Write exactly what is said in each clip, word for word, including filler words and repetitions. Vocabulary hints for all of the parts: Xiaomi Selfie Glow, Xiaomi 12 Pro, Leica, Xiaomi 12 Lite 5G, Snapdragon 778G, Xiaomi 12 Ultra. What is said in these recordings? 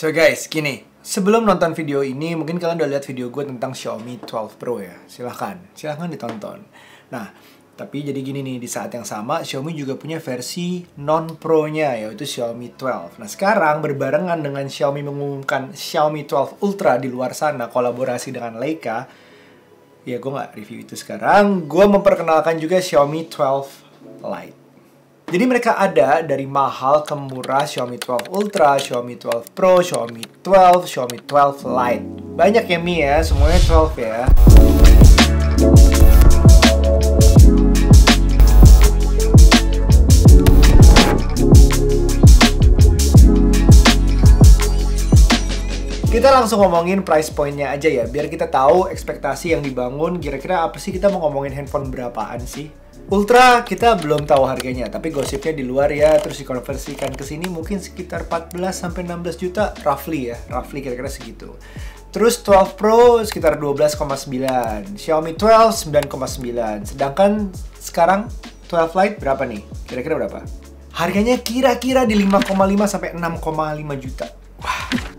So guys, gini. Sebelum nonton video ini, mungkin kalian udah lihat video gue tentang Xiaomi twelve Pro ya. Silahkan, silahkan ditonton. Nah, tapi jadi gini nih, di saat yang sama Xiaomi juga punya versi non-pro-nya, yaitu Xiaomi twelve. Nah, sekarang berbarengan dengan Xiaomi mengumumkan Xiaomi twelve Ultra di luar sana, kolaborasi dengan Leica. Ya, gue nggak review itu sekarang. Gue memperkenalkan juga Xiaomi twelve Lite. Jadi mereka ada dari mahal ke murah, Xiaomi twelve Ultra, Xiaomi twelve Pro, Xiaomi twelve, Xiaomi twelve Lite. Banyak ya Mi ya, semuanya twelve ya. Kita langsung ngomongin price point-nya aja ya, biar kita tahu ekspektasi yang dibangun, kira-kira apa sih kita mau ngomongin handphone berapaan sih. Ultra kita belum tahu harganya, tapi gosipnya di luar ya, terus dikonversikan ke sini mungkin sekitar empat belas sampai enam belas juta roughly ya, roughly kira-kira segitu. Terus twelve Pro sekitar dua belas koma sembilan, Xiaomi twelve sembilan koma sembilan. Sedangkan sekarang twelve Lite berapa nih? Kira-kira berapa? Harganya kira-kira di lima koma lima sampai enam koma lima juta. Wah.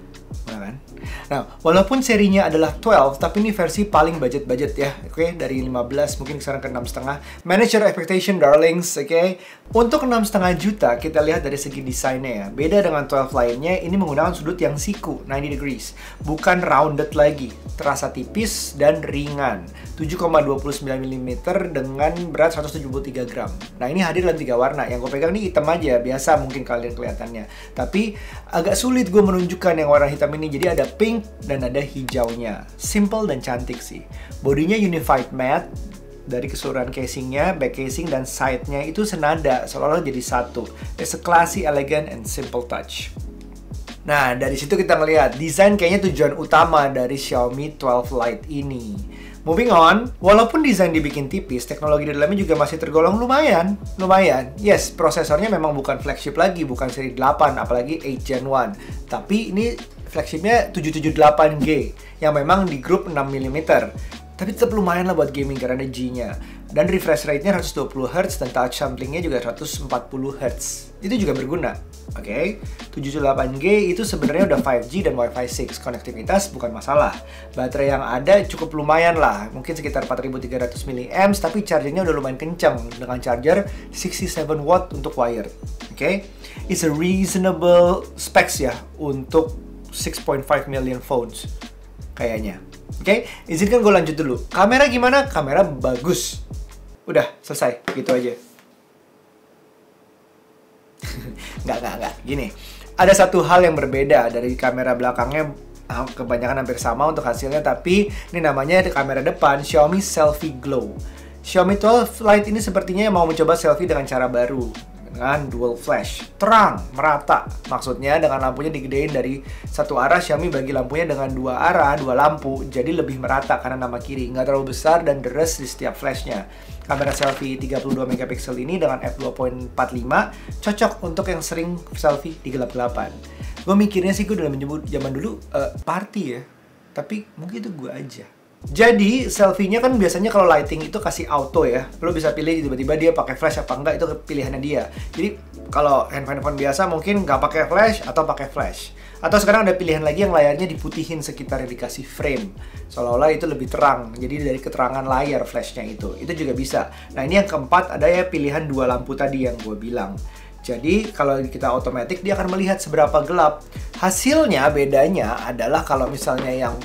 Nah, walaupun serinya adalah twelve, tapi ini versi paling budget-budget ya, oke? Okay? Dari lima belas mungkin sekarang ke enam koma lima. Manage your expectation, darlings, oke? Okay? Untuk enam koma lima juta, kita lihat dari segi desainnya ya. Beda dengan twelve lainnya, ini menggunakan sudut yang siku, ninety degrees. Bukan rounded lagi, terasa tipis dan ringan. tujuh koma dua sembilan milimeter dengan berat seratus tujuh puluh tiga gram. Nah, ini hadir dalam tiga warna. Yang gue pegang ini hitam aja, biasa mungkin kalian kelihatannya. Tapi, agak sulit gue menunjukkan yang warna hitam ini, jadi ada pink, dan ada hijaunya. Simple dan cantik sih. Bodinya unified matte. Dari keseluruhan casingnya, back casing dan side-nya itu senada, seolah-olah jadi satu. It's a classy, elegant, and simple touch. Nah, dari situ kita ngelihat desain kayaknya tujuan utama dari Xiaomi twelve Lite ini. Moving on, walaupun desain dibikin tipis, teknologi di dalamnya juga masih tergolong lumayan, lumayan. Yes, prosesornya memang bukan flagship lagi, bukan seri delapan, apalagi delapan Gen satu. Tapi ini flagshipnya tujuh tujuh delapan G, yang memang di grup enam milimeter. Tapi tetap lumayan lah buat gaming karena ada G-nya. Dan refresh rate-nya seratus dua puluh hertz, dan touch samplingnya juga seratus empat puluh hertz. Itu juga berguna, oke? Okay? tujuh tujuh delapan G itu sebenarnya udah lima G dan Wi-Fi enam, konektivitas bukan masalah. Baterai yang ada cukup lumayan lah, mungkin sekitar empat ribu tiga ratus miliamper, tapi chargernya udah lumayan kencang dengan charger enam puluh tujuh watt untuk wired, oke? Okay? It's a reasonable specs ya untuk enam koma lima million phones kayaknya. Oke, okay? Izinkan gue lanjut dulu. Kamera gimana? Kamera bagus. Udah, selesai. Gitu aja. Nggak, nggak, nggak. Gini, ada satu hal yang berbeda dari kamera belakangnya. Kebanyakan hampir sama untuk hasilnya, tapi ini namanya kamera depan Xiaomi Selfie Glow. Xiaomi twelve Lite ini sepertinya mau mencoba selfie dengan cara baru. Dengan dual flash, terang, merata. Maksudnya dengan lampunya digedein dari satu arah, Xiaomi bagi lampunya dengan dua arah, dua lampu, jadi lebih merata kanan sama kiri, nggak terlalu besar dan deres di setiap flashnya. Kamera selfie tiga puluh dua megapiksel ini dengan f dua koma empat lima cocok untuk yang sering selfie di gelap-gelapan. Gue mikirnya sih gue dalam zaman dulu uh, party ya, tapi mungkin itu gue aja. Jadi, selfie-nya kan biasanya kalau lighting itu kasih auto ya. Lo bisa pilih tiba-tiba dia pakai flash apa enggak, itu pilihannya dia. Jadi, kalau handphone-handphone biasa mungkin nggak pakai flash atau pakai flash. Atau sekarang ada pilihan lagi yang layarnya diputihin sekitar yang dikasih frame. Seolah-olah itu lebih terang, jadi dari keterangan layar flashnya itu. Itu juga bisa. Nah, ini yang keempat ada ya pilihan dua lampu tadi yang gue bilang. Jadi, kalau kita otomatis dia akan melihat seberapa gelap. Hasilnya, bedanya adalah kalau misalnya yang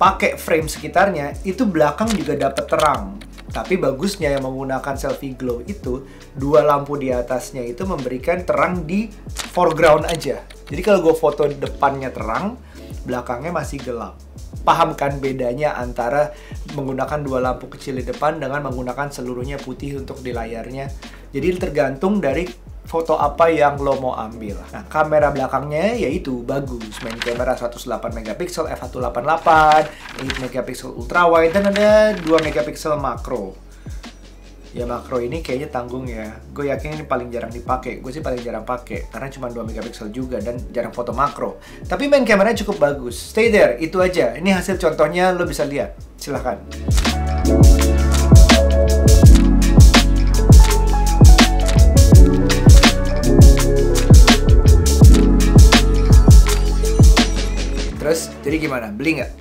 pakai frame sekitarnya, itu belakang juga dapat terang. Tapi bagusnya yang menggunakan selfie glow itu, dua lampu di atasnya itu memberikan terang di foreground aja. Jadi kalau gue foto depannya terang, belakangnya masih gelap. Paham kan bedanya antara menggunakan dua lampu kecil di depan dengan menggunakan seluruhnya putih untuk di layarnya. Jadi tergantung dari foto apa yang lo mau ambil. Nah, kamera belakangnya yaitu bagus. Main kamera seratus delapan megapiksel, f satu koma delapan delapan, delapan megapiksel ultra wide, dan ada dua megapiksel makro. Ya, makro ini kayaknya tanggung ya. Gue yakin ini paling jarang dipakai. Gue sih paling jarang pakai karena cuma dua megapiksel juga dan jarang foto makro. Tapi main kameranya cukup bagus. Stay there, itu aja. Ini hasil contohnya, lo bisa lihat. Silahkan. Jadi gimana? Beli nggak?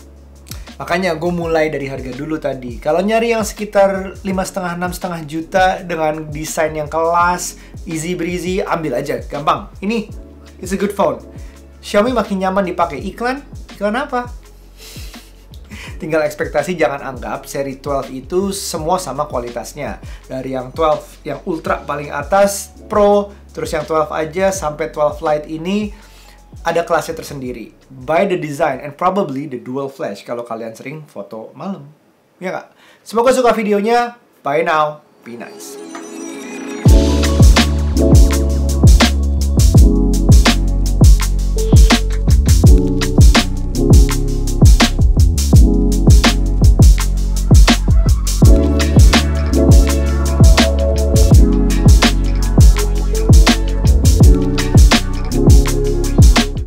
Makanya gue mulai dari harga dulu tadi. Kalau nyari yang sekitar lima koma lima sampai enam koma lima juta dengan desain yang kelas, easy breezy, ambil aja, gampang. Ini, it's a good phone. Xiaomi makin nyaman dipakai. Iklan? Iklan apa? Tinggal ekspektasi, jangan anggap seri twelve itu semua sama kualitasnya. Dari yang twelve, yang Ultra paling atas, Pro, terus yang twelve aja, sampai twelve Lite ini, ada kelasnya tersendiri. By the design and probably the dual flash kalau kalian sering foto malam. Ya nggak? Semoga suka videonya. Bye now. Be nice.